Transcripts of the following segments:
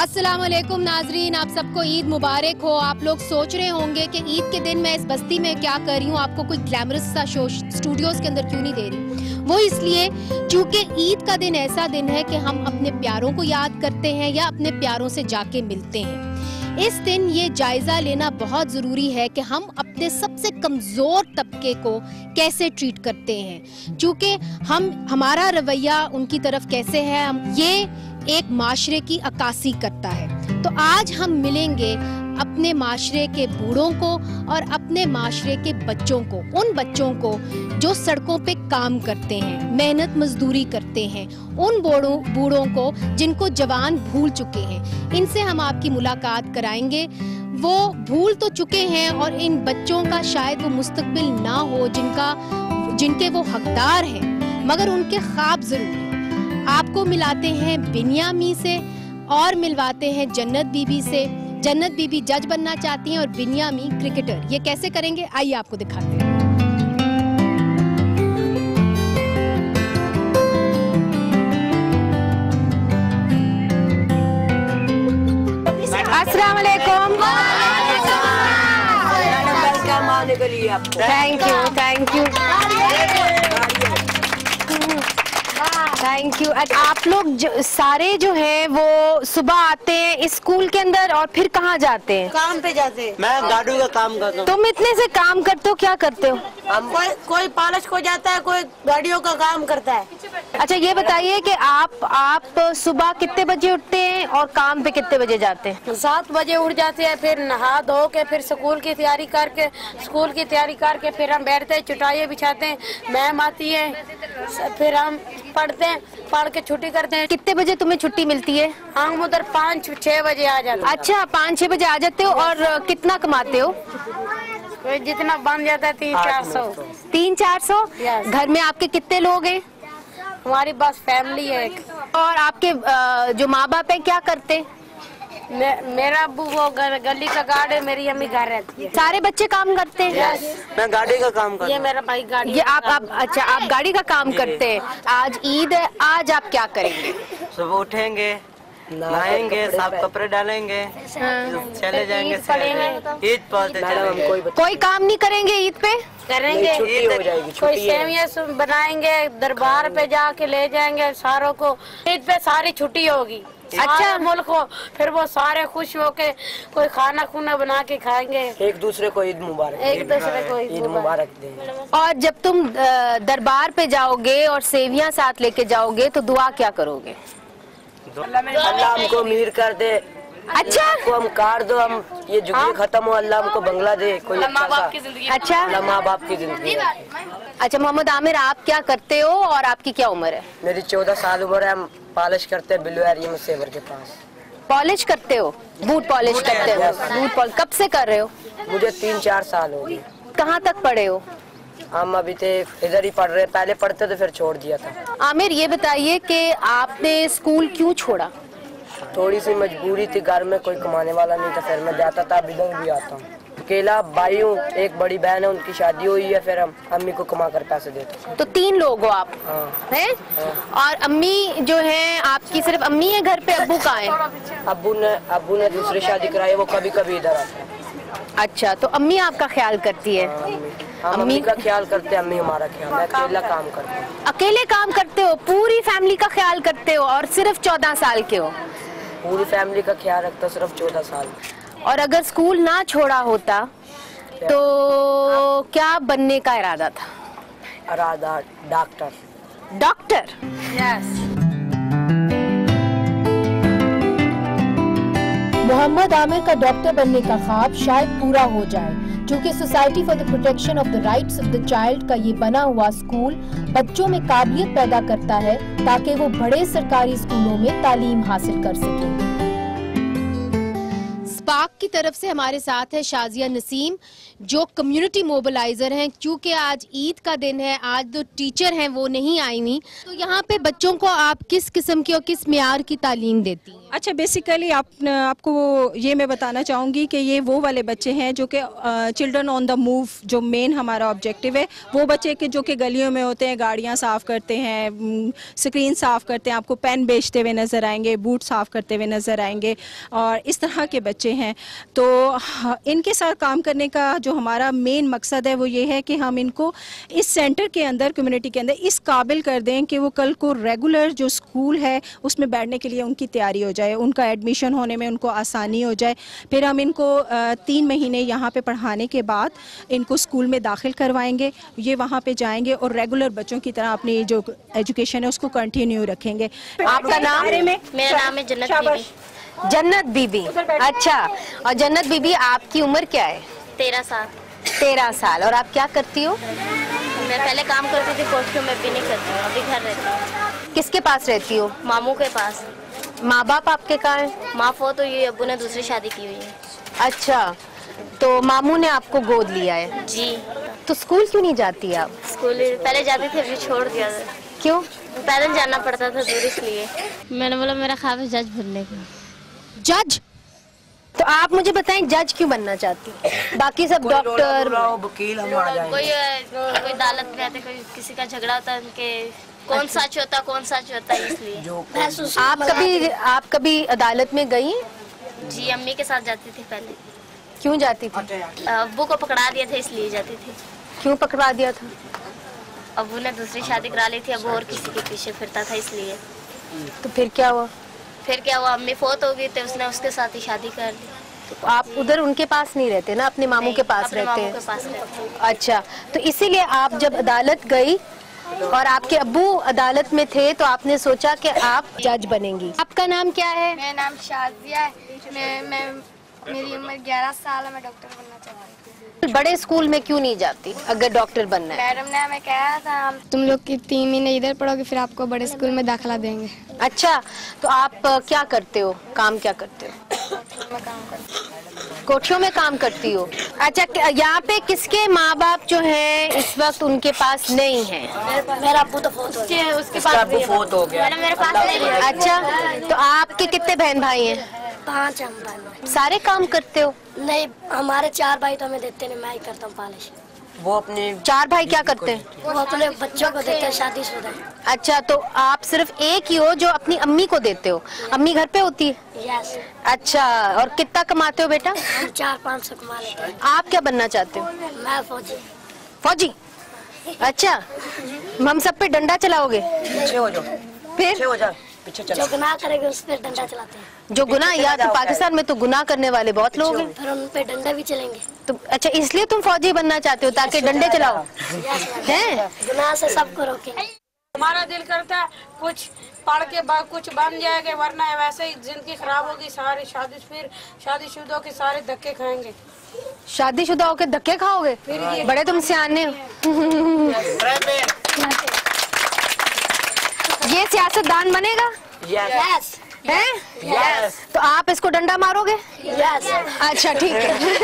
अस्सलामुअलैकुम नाजरीन, आप सबको ईद मुबारक हो। आप लोग सोच रहे होंगे कि ईद के दिन मैं इस बस्ती में क्या कर रही हूँ, आपको कोई ग्लैमरस सा शो स्टूडियोज के अंदर क्यों नहीं दे रही। वो इसलिए क्योंकि ईद का दिन ऐसा दिन है कि हम अपने प्यारों को याद करते हैं या अपने प्यारों से जाके मिलते हैं। इस दिन ये जायज़ा लेना बहुत ज़रूरी है कि हम अपने सबसे कमज़ोर तबके को कैसे ट्रीट करते हैं, क्योंकि हमारा रवैया उनकी तरफ कैसे है, हम ये एक माशरे की अक्कासी करता है। तो आज हम मिलेंगे अपने माशरे के बूढ़ों को और अपने माशरे के बच्चों को, उन बच्चों को जो सड़कों पे काम करते हैं, मेहनत मजदूरी करते हैं, उन बूढ़ों को जिनको जवान भूल चुके हैं। इनसे हम आपकी मुलाकात कराएंगे। वो भूल तो चुके हैं और इन बच्चों का शायद वो मुस्तकबिल ना हो जिनके वो हकदार हैं, मगर उनके ख्वाब जरूर। आपको मिलाते हैं बिन्यामी से और मिलवाते हैं जन्नत बीबी से। जन्नत बीबी जज बनना चाहती हैं और बिन्यामी क्रिकेटर। ये कैसे करेंगे, आइए आपको दिखाते हैं। अस्सलाम वालेकुम। वेलकम आने के लिए आपको। Thank you, thank you, thank you. आप लोग सारे जो हैं वो सुबह आते हैं स्कूल के अंदर और फिर कहाँ जाते हैं? काम पे जाते हैं। मैं गाड़ू का काम करता हूँ। तुम इतने से काम करते हो, क्या करते हो? कोई पालश को जाता है, कोई गाड़ियों का काम करता है। अच्छा ये बताइए कि आप सुबह कितने बजे उठते हैं और काम पे कितने बजे जाते हैं? 7 बजे उठ जाते हैं, फिर नहा धो के फिर स्कूल की तैयारी करके फिर हम बैठते हैं, चटाइयाँ बिछाते हैं, मैम आती है, फिर हम पढ़ते हैं, पढ़ के छुट्टी करते हैं। कितने बजे तुम्हें छुट्टी मिलती है? हम उधर 5-6 बजे आ जाते हैं। अच्छा 5-6 बजे आ जाते हो और कितना कमाते हो? जितना बन जाता है 300-400। 300-400। घर में आपके कितने लोग हैं? हमारी बस फैमिली है। और आपके जो माँ बाप है क्या करते? मेरा अबू वो गली का गार्ड है, मेरी अम्मी घर रहती है। सारे बच्चे काम करते हैं? yes. मैं गाड़ी का काम करता हूँ। ये मेरा भाई गाड़ी। ये आप अच्छा आप गाड़ी का काम करते हैं। आज ईद है, आज आप क्या करेंगे? सुबह उठेंगे, नहाएंगे, साफ कपड़े डालेंगे, चले जाएंगे ईद पर। कोई काम नहीं करेंगे ईद पे? करेंगे, कोई सेवियाँ बनाएंगे, दरबार पे जाके ले जाएंगे सारों को। ईद पे सारी छुट्टी होगी। अच्छा मुल्क हो, फिर वो सारे खुश होके कोई खाना खुना बना के खाएंगे, एक दूसरे को ईद मुबारक, एक दूसरे को ईद मुबारक देंगे। और जब तुम दरबार पे जाओगे और सेवियां साथ लेके जाओगे तो दुआ क्या करोगे? अल्लाह हमको अमीर कर दे। अच्छा को हम कार दो, हम ये जुगली खत्म हो, अल्लाह हमको बंगला दे, कोई माँ बाप की जिंदगी। अच्छा माँ बाप की जिंदगी। अच्छा मोहम्मद आमिर आप क्या करते हो और आपकी क्या उम्र है? मेरी 14 साल उम्र है। हम पॉलिश करते हैं बिलवारी में सेवर के पास। पॉलिश करते हो, बूट पॉलिश करते हो? बूट पॉलिश कब से कर रहे हो? मुझे 3-4 साल हो गए। कहाँ तक पढ़े हो? हम अभी थे इधर ही पढ़ रहे, पहले पढ़ते तो फिर छोड़ दिया था। आमिर ये बताइए कि आपने स्कूल क्यों छोड़ा? थोड़ी सी मजबूरी थी, घर में कोई कमाने वाला नहीं था, फिर मैं जाता था, अब इधर भी आता हूँ। अकेला भाई हूँ, एक बड़ी बहन है, उनकी शादी हुई है, फिर हम अम्मी को कमा कर पैसे देते हैं। तो 3 लोग हो आप? हैं। और अम्मी जो है आपकी सिर्फ अम्मी है घर पे? अब्बू कहाँ है? अब्बू ने दूसरी शादी कराई, वो कभी कभी इधर आते हैं। अच्छा तो अम्मी आपका ख्याल करती है? अम्मी का ख्याल करते हैं, अम्मी हमारा ख्याल। मैं अकेला काम करता हूँ। अकेले काम करते हो, पूरी फैमिली का ख्याल करते हो और सिर्फ 14 साल के हो? पूरी फैमिली का ख्याल रखता सिर्फ 14 साल। और अगर स्कूल ना छोड़ा होता तो क्या बनने का इरादा था? इरादा doctor. Doctor? Yes. Mohammad Aamir का डॉक्टर बनने का ख्वाब शायद पूरा हो जाए, क्योंकि society for the protection of the rights of the child का ये बना हुआ स्कूल बच्चों में काबिलियत पैदा करता है ताकि वो बड़े सरकारी स्कूलों में तालीम हासिल कर सकें। स्पार्क की तरफ से हमारे साथ है शाजिया नसीम, जो कम्युनिटी मोबिलाइजर हैं, क्योंकि आज ईद का दिन है, आज जो टीचर हैं वो नहीं आई हुई, तो यहाँ पे बच्चों को आप किस किस्म की और किस म्यार की तालीम देती हैं? अच्छा, बेसिकली आपको ये मैं बताना चाहूँगी कि ये वो वाले बच्चे हैं जो कि चिल्ड्रन ऑन द मूव, जो मेन हमारा ऑब्जेक्टिव है, वो बच्चे के जो कि गलियों में होते हैं, गाड़ियाँ साफ़ करते हैं, स्क्रीन साफ़ करते हैं, आपको पेन बेचते हुए नज़र आएंगे, बूट साफ़ करते हुए नज़र आएंगे, और इस तरह के बच्चे हैं। तो इनके साथ काम करने का जो हमारा मेन मकसद है वो ये है कि हम इनको इस सेंटर के अंदर, कम्युनिटी के अंदर इस काबिल कर दें कि वो कल को रेगुलर जो स्कूल है उसमें बैठने के लिए उनकी तैयारी हो जाए, उनका एडमिशन होने में उनको आसानी हो जाए। फिर हम इनको 3 महीने यहाँ पे पढ़ाने के बाद इनको स्कूल में दाखिल करवाएंगे, ये वहाँ पे जाएंगे और रेगुलर बच्चों की तरह अपनी जो एजुकेशन है उसको कंटिन्यू रखेंगे। आपका नाम? मेरा नाम है जन्नत बीबी। जन्नत बीबी, अच्छा। और जन्नत बीबी, आपकी उम्र क्या है? 13 साल। 13 साल। और आप क्या करती हो? मैं पहले काम करती थी, कॉस्ट्यूम में भी नहीं करती हूँ, अभी घर रहती हूँ। किसके पास रहती हो? मामू के पास। माँ बाप आपके कहाँ हैं? माँ फौत हुई है, अबू ने दूसरी शादी की हुई है। अच्छा, तो मामू ने आपको गोद लिया है? जी। तो स्कूल क्यों नहीं जाती आप? स्कूल पहले जाती थी, अभी छोड़ दिया। क्यों? पैदल जाना पड़ता था दूर, इसलिए। मैंने बोला मेरा ख्वाब है जज बनने का। जज? तो आप मुझे बताएं, जज क्यों बनना चाहती है? बाकी सब डॉक्टर, वकील, कोई अदालत में आते, कोई किसी का झगड़ा होता है, उनके कौन सच होता है, इसलिए। आप कभी अदालत में गई? जी, अम्मी के साथ जाती थी पहले। क्यों जाती थी? अब्बू को पकड़ा दिया था, इसलिए जाती थी। क्यों पकड़ा दिया था? अब्बू ने दूसरी शादी करा ली थी, अब्बू और किसी के पीछे फिरता था, इसलिए। तो फिर क्या हुआ? अम्मी फोत हो गई तो उसने उसके साथ ही शादी कर ली। तो आप उधर उनके पास नहीं रहते ना, अपने मामू के पास रहते हैं? अच्छा, तो इसीलिए आप जब अदालत गई और आपके अब्बू अदालत में थे तो आपने सोचा कि आप जज बनेंगी। आपका नाम क्या है? मेरा नाम शाजिया है। मेरी उम्र 11 साल है, मैं डॉक्टर बनना चाहती हूँ। बड़े स्कूल में क्यों नहीं जाती अगर डॉक्टर बनना है? मैडम ने हमें कहा था तुम लोग की 3 महीने इधर पढ़ोगे फिर आपको बड़े स्कूल में दाखिला देंगे। अच्छा, तो आप क्या करते हो, काम क्या करते हो? कोठियों में काम करती हो। अच्छा, यहाँ पे किसके माँ बाप जो हैं इस वक्त उनके पास नहीं है? मेरा अब्बू तो फोत हो गया। उसके पास फोत हो गया। मेरे पास नहीं है। अच्छा, तो आपके कितने बहन भाई हैं? 5 हम बहन भाई। सारे काम करते हो? नहीं, हमारे 4 भाई तो हमें देते नहीं, मैं ही करता हूँ पालिश। वो अपने 4 भाई क्या करते हैं? वो अपने बच्चों को देते हैं, शादीशुदा। अच्छा, तो आप सिर्फ एक ही हो जो अपनी अम्मी को देते हो? अम्मी घर पे होती है? यस। अच्छा, और कितना कमाते हो बेटा? 4-5 सौ कमा लेते हैं। आप क्या बनना चाहते हो? मैं फौजी। फौजी? अच्छा, हम सब पे डंडा चलाओगे? पीछे हो जाओ। फिर जो गुनाह करेंगे उस पर डंडा चलाते हैं। जो गुनाह, या तो पाकिस्तान में तो गुनाह करने वाले बहुत लोग हैं, फिर उन पे डंडा भी चलेंगे। तो अच्छा, इसलिए तुम फौजी बनना चाहते हो ताकि डंडे चलाओ हैं, गुनाह से सबको रोके। हमारा दिल करता है कुछ पढ़ के कुछ बन जाएगा, वरना वैसे ही जिंदगी खराब होगी, सारे शादीशुदा के सारे धक्के खाएंगे। शादीशुदा होके धक्के खाओगे? बड़े तुम सियाने हो। ये सियासतदान बनेगा? यस। हैं? यस। तो आप इसको डंडा मारोगे? यस। अच्छा, ठीक है।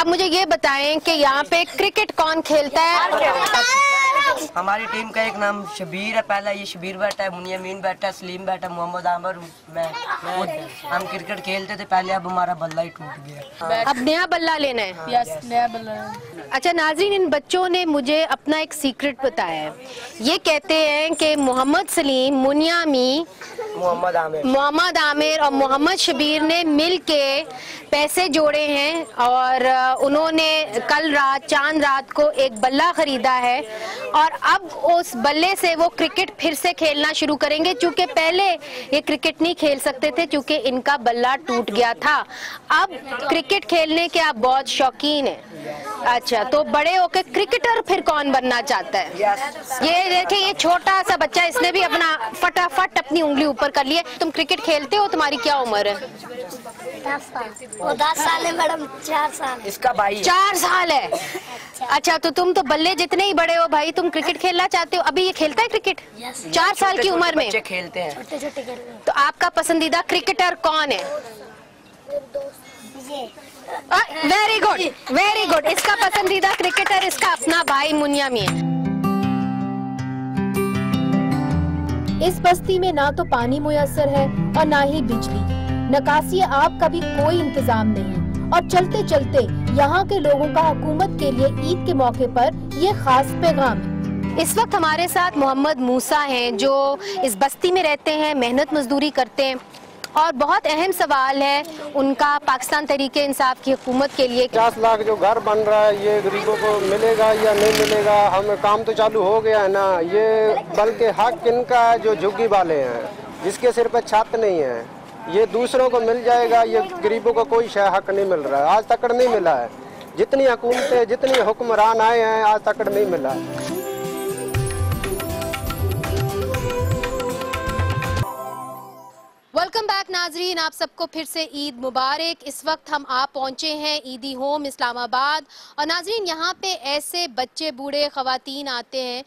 अब मुझे ये बताएं कि यहाँ पे क्रिकेट कौन खेलता है? हमारी टीम का एक नाम शबीर है, पहला ये शबीर बैठा है, मुनियामीन बैठा है, सलीम बैठा है, मोहम्मद आमर, मैं। हम क्रिकेट खेलते थे पहले, अब हमारा बल्ला ही टूट गया। अब नया बल्ला लेना है? यस, नया बल्ला। अच्छा नाज़रीन, इन बच्चों ने मुझे अपना एक सीक्रेट बताया है। ये कहते हैं कि मोहम्मद सलीम, मुनियामी, मोहम्मद आमिर और मोहम्मद शबीर ने मिलके पैसे जोड़े हैं और उन्होंने कल रात, चांद रात को एक बल्ला खरीदा है और अब उस बल्ले से वो क्रिकेट फिर से खेलना शुरू करेंगे, क्योंकि पहले ये क्रिकेट नहीं खेल सकते थे क्योंकि इनका बल्ला टूट गया था। अब क्रिकेट खेलने के आप बहुत शौकीन हैं। अच्छा, तो बड़े होके क्रिकेटर फिर कौन बनना चाहता है? ये देखें, ये छोटा सा बच्चा, इसने भी अपना फटाफट अपनी उंगली ऊपर कर लिए। तुम क्रिकेट खेलते हो, तुम्हारी क्या उम्र है? 10 साल है मैडम। 4 साल। इसका भाई 4 साल है। अच्छा, तो तुम तो बल्ले जितने ही बड़े हो भाई, तुम क्रिकेट खेलना चाहते हो? अभी ये खेलता है क्रिकेट? यस। 4 साल की उम्र में बच्चे खेलते हैं। तो आपका पसंदीदा क्रिकेटर कौन है? Very good, very good. इसका पसंदीदा क्रिकेटर इसका अपना भाई मुनिया मियां है। इस बस्ती में ना तो पानी मुयसर है और ना ही बिजली, नकासी आब का भी कोई इंतजाम नहीं। और चलते चलते यहाँ के लोगों का हुकूमत के लिए ईद के मौके पर ये खास पैगाम। इस वक्त हमारे साथ मोहम्मद मूसा हैं जो इस बस्ती में रहते हैं, मेहनत मजदूरी करते हैं और बहुत अहम सवाल है उनका पाकिस्तान तरीके इंसाफ की हुकूमत के लिए। 50 लाख जो घर बन रहा है ये गरीबों को मिलेगा या नहीं मिलेगा? हमें काम तो चालू हो गया है ना। ये बल्कि हक इनका है जो झुग्गी वाले हैं, जिसके सिर पर छत नहीं है। ये दूसरों को मिल जाएगा, ये गरीबों को कोई शायद हक नहीं मिल रहा है, आज तक नहीं मिला है। जितनी हुकूमतें जितने हुक्मरान आए हैं आज तक नहीं मिला। वेलकम बैक नाजरीन, आप सबको फिर से ईद मुबारक। इस वक्त हम आप पहुँचे हैं ईदी होम इस्लामाबाद और नाजरीन यहाँ पे ऐसे बच्चे बूढ़े ख़वातीन आते हैं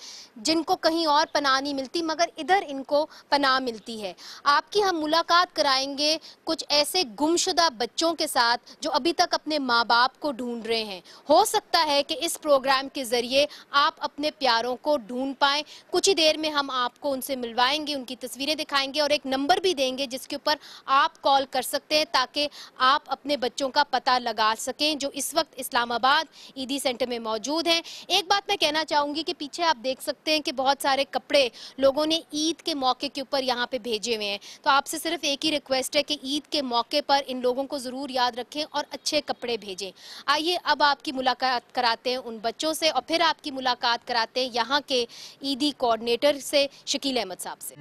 जिनको कहीं और पनाह नहीं मिलती मगर इधर इनको पनाह मिलती है। आपकी हम मुलाकात कराएंगे कुछ ऐसे गुमशुदा बच्चों के साथ जो अभी तक अपने माँ बाप को ढूँढ रहे हैं। हो सकता है कि इस प्रोग्राम के ज़रिए आप अपने प्यारों को ढूँढ पाएँ। कुछ ही देर में हम आपको उनसे मिलवाएंगे, उनकी तस्वीरें दिखाएंगे और एक नंबर भी देंगे जिसके ऊपर आप कॉल कर सकते हैं ताकि आप अपने बच्चों का पता लगा सकें जो इस वक्त इस्लामाबाद ईदी सेंटर में मौजूद हैं। एक बात मैं कहना चाहूँगी कि पीछे आप देख सकते हैं कि बहुत सारे कपड़े लोगों ने ईद के मौके के ऊपर यहाँ पे भेजे हुए हैं। तो आपसे सिर्फ एक ही रिक्वेस्ट है कि ईद के मौके पर इन लोगों को ज़रूर याद रखें और अच्छे कपड़े भेजें। आइए अब आपकी मुलाकात कराते हैं उन बच्चों से और फिर आपकी मुलाकात कराते हैं यहाँ के ईदी कोऑर्डिनेटर से, शकील अहमद साहब से।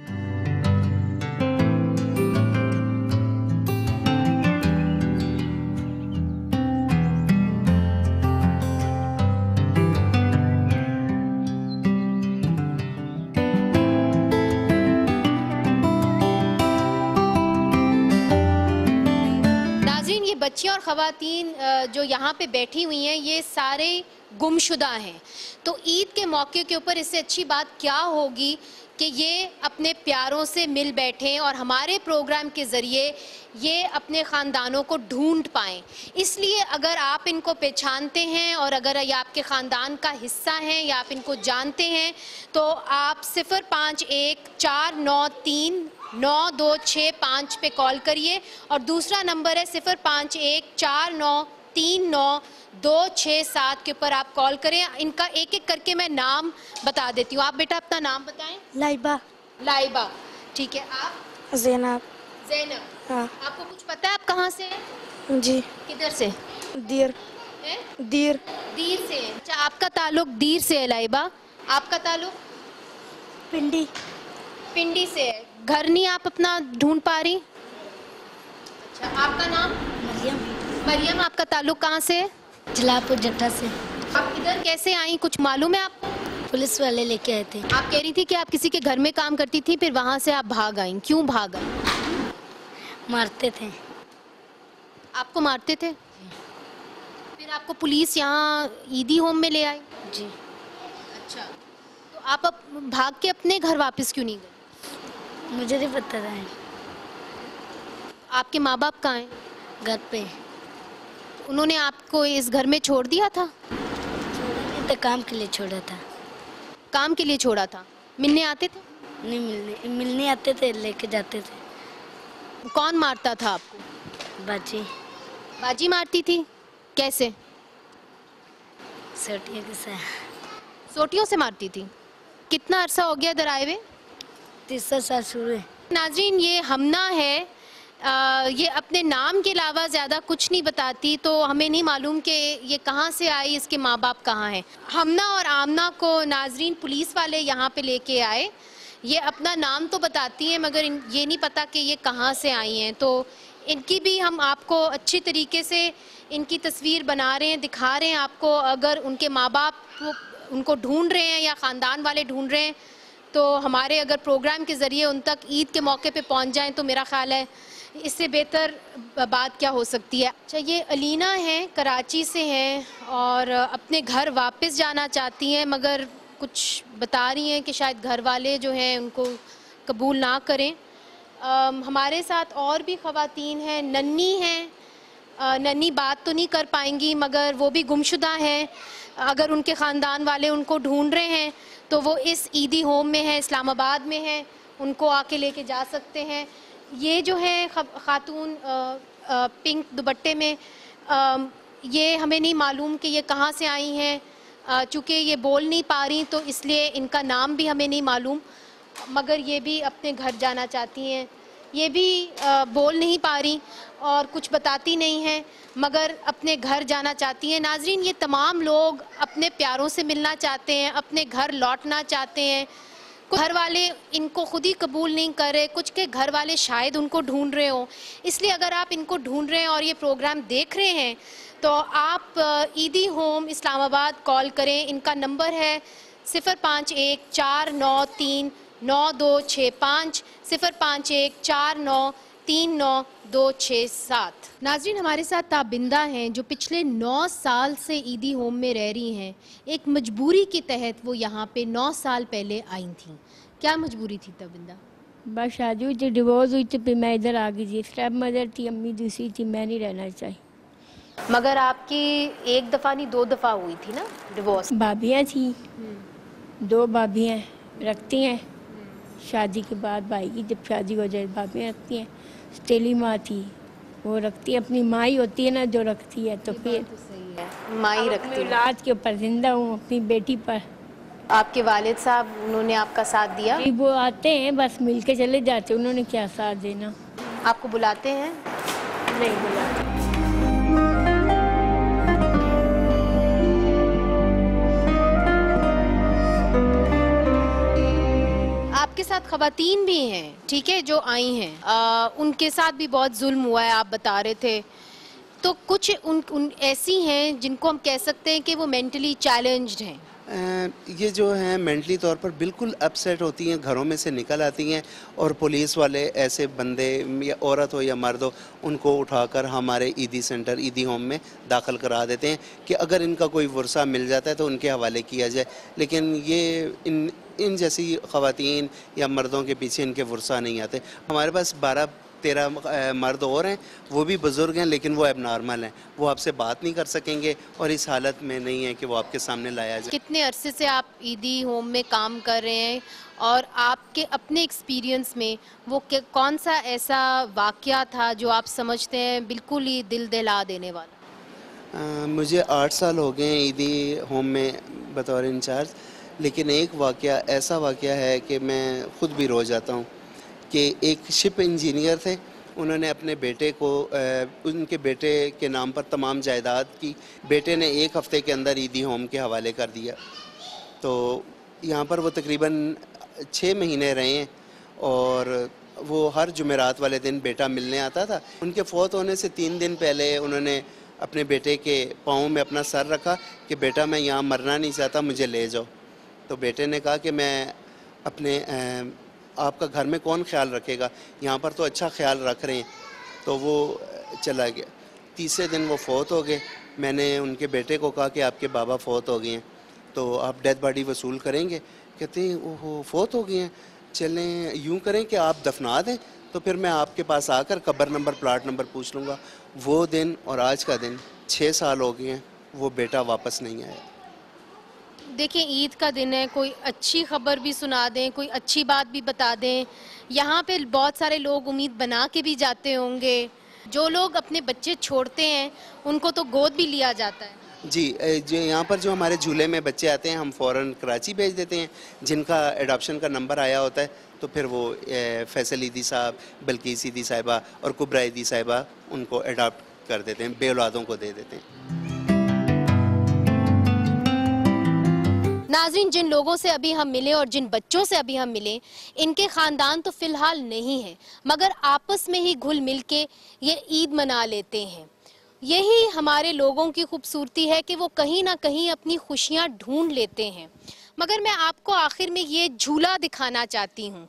बच्चे और ख़वातीन जो यहाँ पे बैठी हुई हैं ये सारे गुमशुदा हैं। तो ईद के मौके के ऊपर इससे अच्छी बात क्या होगी कि ये अपने प्यारों से मिल बैठें और हमारे प्रोग्राम के ज़रिए ये अपने ख़ानदानों को ढूंढ पाएँ। इसलिए अगर आप इनको पहचानते हैं और अगर ये आपके ख़ानदान का हिस्सा हैं या आप इनको जानते हैं तो आप 0514939265 पे कॉल करिए और दूसरा नंबर है 0514939267 के ऊपर आप कॉल करें। इनका एक एक करके मैं नाम बता देती हूँ। आप बेटा अपना नाम बताएं। लाइबा। लाइबा, ठीक है। आप? ज़ैनब। ज़ैनब, हाँ। आपको कुछ पता है आप कहाँ से हैं? जी। किधर से? दीर। है? दीर। दीर से। अच्छा, आपका ताल्लुक दीर से है लाइबा। आपका ताल्लुक? पिंडी। पिंडी से है। घर नहीं आप अपना ढूंढ पा रही? अच्छा, आपका नाम? मरियम। मरियम, आपका ताल्लुक कहाँ से? जलालपुर जट्टा से। आप इधर कैसे आई, कुछ मालूम है आपको? पुलिस वाले लेके आए थे। आप कह रही थी कि आप किसी के घर में काम करती थी, फिर वहाँ से आप भाग आई। क्यों भाग आई? मारते थे। आपको मारते थे? फिर आपको पुलिस यहाँ ईदी होम में ले आई? जी। अच्छा, तो आप अब भाग के अपने घर वापस क्यों नहीं गए? मुझे नहीं पता था। आपके माँ बाप कहाँ हैं? घर पे। उन्होंने आपको इस घर में छोड़ दिया था? तो काम के लिए छोड़ा था। काम के लिए छोड़ा था। मिलने आते थे? नहीं, मिलने आते थे, लेके जाते थे। कौन मारता था आपको? बाजी। बाजी मारती थी? कैसे? सोटियों के साथ। सोटियों से मारती थी? कितना अरसा हो गया इधर आए हुए? 30 साल शुरू है। नाजरीन ये हमना है, ये अपने नाम के अलावा ज़्यादा कुछ नहीं बताती तो हमें नहीं मालूम कि ये कहाँ से आई, इसके माँ बाप कहाँ हैं। हमना और आमना को नाजरीन पुलिस वाले यहाँ पे लेके आए। ये अपना नाम तो बताती हैं मगर ये नहीं पता कि ये कहाँ से आई हैं। तो इनकी भी हम आपको अच्छी तरीके से इनकी तस्वीर बना रहे हैं, दिखा रहे हैं आपको। अगर उनके माँ बाप उनको ढूँढ रहे हैं या ख़ानदान वाले ढूँढ रहे हैं तो हमारे अगर प्रोग्राम के ज़रिए उन तक ईद के मौके पे पहुंच जाएं तो मेरा ख़्याल है इससे बेहतर बात क्या हो सकती है। अच्छा, ये अलीना हैं, कराची से हैं और अपने घर वापस जाना चाहती हैं मगर कुछ बता रही हैं कि शायद घर वाले जो हैं उनको कबूल ना करें। हमारे साथ और भी ख़वातीन हैं। नन्नी हैं, नन्ही बात तो नहीं कर पाएंगी, मगर वो भी गुमशुदा हैं। अगर उनके ख़ानदान वाले उनको ढूंढ रहे हैं तो वो इस ईदी होम में है, इस्लामाबाद में है, उनको आके लेके जा सकते हैं। ये जो है खातून पिंक दुपट्टे में, ये हमें नहीं मालूम कि ये कहाँ से आई हैं, चूँकि ये बोल नहीं पा रही तो इसलिए इनका नाम भी हमें नहीं मालूम, मगर ये भी अपने घर जाना चाहती हैं। ये भी बोल नहीं पा रही और कुछ बताती नहीं हैं, मगर अपने घर जाना चाहती हैं। नाजरीन, ये तमाम लोग अपने प्यारों से मिलना चाहते हैं, अपने घर लौटना चाहते हैं। घर वाले इनको ख़ुद ही कबूल नहीं कर रहे, कुछ के घर वाले शायद उनको ढूंढ रहे हों। इसलिए अगर आप इनको ढूंढ रहे हैं और ये प्रोग्राम देख रहे हैं तो आप ईदी होम इस्लामाबाद कॉल करें। इनका नंबर है 0514939265 0514939267। नाजरीन, हमारे साथ ताबिंदा हैं जो पिछले 9 साल से ईदी होम में रह रही हैं। एक मजबूरी के तहत वो यहाँ पे 9 साल पहले आई थी। क्या मजबूरी थी ताबिंदा? बस शादी हुई थी, डिवोर्स हुई थी, फिर मैं इधर आ गई थी। स्टेप मदर थी, अम्मी दूसरी थी, मैं नहीं रहना चाहिए। मगर आपकी एक दफ़ा नहीं 2 दफ़ा हुई थी ना डिवोर्स? भाभियाँ थी, 2 भाभियाँ रखती हैं। शादी के बाद भाई की जब शादी हो जाए भाभी रखती हैं। स्टेली माँ थी, वो रखती है, अपनी माँ ही होती है ना जो रखती है। तो फिर माँ ही रखती है। औलाद के ऊपर जिंदा हूँ, अपनी बेटी पर। आपके वालिद साहब, उन्होंने आपका साथ दिया? वो आते हैं बस मिल के चले जाते, उन्होंने क्या साथ देना। आपको बुलाते हैं? नहीं बुलाते। आपके साथ ख़वातीन भी हैं, ठीक है, जो आई हैं, उनके साथ भी बहुत जुल्म हुआ है, आप बता रहे थे। तो कुछ उन ऐसी हैं जिनको हम कह सकते हैं कि वो मेंटली चैलेंज्ड हैं। ये जो हैं मेंटली तौर पर बिल्कुल अपसेट होती हैं, घरों में से निकल आती हैं और पुलिस वाले ऐसे बंदे या औरत हो या मर्द हो उनको उठाकर हमारे ईदी सेंटर ईदी होम में दाखिल करा देते हैं कि अगर इनका कोई वर्सा मिल जाता है तो उनके हवाले किया जाए। लेकिन ये इन जैसी ख़वातीन या मर्दों के पीछे इनके वर्सा नहीं आते। हमारे पास 12-13 मर्द और हैं, वो भी बुज़ुर्ग हैं लेकिन वो एबनॉर्मल हैं, वो आपसे बात नहीं कर सकेंगे और इस हालत में नहीं है कि वो आपके सामने लाया जाए। कितने अरसे से आप ईदी होम में काम कर रहे हैं और आपके अपने एक्सपीरियंस में वो कौन सा ऐसा वाक़या था जो आप समझते हैं बिल्कुल ही दिल दहला देने वाला? मुझे 8 साल हो गए ईदी होम में बतौर इंचार्ज, लेकिन एक वाक़या ऐसा वाक़या है कि मैं ख़ुद भी रो जाता हूँ कि एक शिप इंजीनियर थे, उन्होंने अपने बेटे को उनके बेटे के नाम पर तमाम जायदाद की, बेटे ने 1 हफ़्ते के अंदर ईदी होम के हवाले कर दिया। तो यहाँ पर वो तकरीबन 6 महीने रहे हैं और वो हर जुमेरात वाले दिन बेटा मिलने आता था। उनके फ़ौत होने से 3 दिन पहले उन्होंने अपने बेटे के पाँव में अपना सर रखा कि बेटा मैं यहाँ मरना नहीं चाहता, मुझे ले जाओ। तो बेटे ने कहा कि मैं अपने आपका घर में कौन ख्याल रखेगा, यहाँ पर तो अच्छा ख्याल रख रहे हैं। तो वो चला गया। तीसरे दिन वो फौत हो गए। मैंने उनके बेटे को कहा कि आपके बाबा फौत हो गए हैं, तो आप डेथ बॉडी वसूल करेंगे? कहते हैं ओहो फौत हो गए हैं, चलें यूँ करें कि आप दफना दें तो फिर मैं आपके पास आकर कब्र नंबर प्लाट नंबर पूछ लूँगा। वो दिन और आज का दिन, 6 साल हो गए हैं, वो बेटा वापस नहीं आया। देखिए, ईद का दिन है, कोई अच्छी खबर भी सुना दें, कोई अच्छी बात भी बता दें। यहाँ पे बहुत सारे लोग उम्मीद बना के भी जाते होंगे। जो लोग अपने बच्चे छोड़ते हैं उनको तो गोद भी लिया जाता है। जी, यहाँ पर जो हमारे झूले में बच्चे आते हैं हम फ़ौरन कराची भेज देते हैं। जिनका एडॉप्शन का नंबर आया होता है तो फिर वो फैसल ईदी साहब, बिल्किस ईदी साहिबा और कुबरा ईदी साहिबा उनको एडॉप्ट कर देते हैं, बेऔलादों को दे देते हैं। नाज़रीन, जिन लोगों से अभी हम मिले और जिन बच्चों से अभी हम मिले, इनके ख़ानदान तो फ़िलहाल नहीं हैं, मगर आपस में ही घुल मिल के ये ईद मना लेते हैं। यही हमारे लोगों की खूबसूरती है कि वो कहीं ना कहीं अपनी खुशियाँ ढूंढ लेते हैं। मगर मैं आपको आखिर में ये झूला दिखाना चाहती हूँ।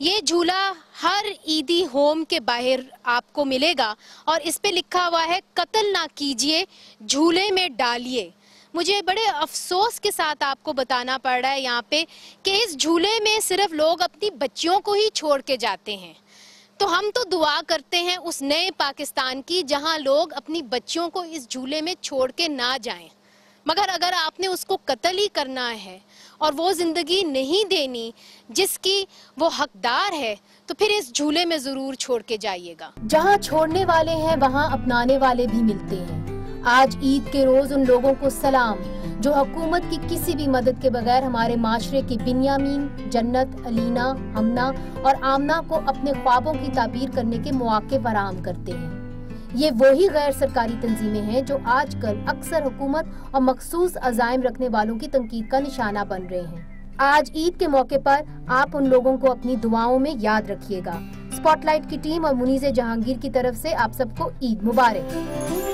ये झूला हर ईदी होम के बाहर आपको मिलेगा और इस पर लिखा हुआ है कत्ल ना कीजिए, झूले में डालिए। मुझे बड़े अफसोस के साथ आपको बताना पड़ रहा है यहाँ पे कि इस झूले में सिर्फ लोग अपनी बच्चियों को ही छोड़ के जाते हैं। तो हम तो दुआ करते हैं उस नए पाकिस्तान की जहां लोग अपनी बच्चियों को इस झूले में छोड़ के ना जाएं। मगर अगर आपने उसको कत्ल ही करना है और वो ज़िंदगी नहीं देनी जिसकी वो हकदार है तो फिर इस झूले में ज़रूर छोड़ के जाइएगा। जहां छोड़ने वाले हैं वहां अपनाने वाले भी मिलते हैं। आज ईद के रोज़ उन लोगों को सलाम जो हुकूमत की किसी भी मदद के बगैर हमारे माशरे की बिन्यामीन, जन्नत, अलीना, हमना और आमना को अपने ख्वाबों की ताबीर करने के मौके फराहम करते हैं। ये वही गैर सरकारी तंजीमें हैं जो आजकल अक्सर हुकूमत और मखसूस अज़ाइम रखने वालों की तंकीद का निशाना बन रहे हैं। आज ईद के मौके पर आप उन लोगों को अपनी दुआओं में याद रखिएगा। स्पॉटलाइट की टीम और मुनीज़ जहांगीर की तरफ से आप सबको ईद मुबारक।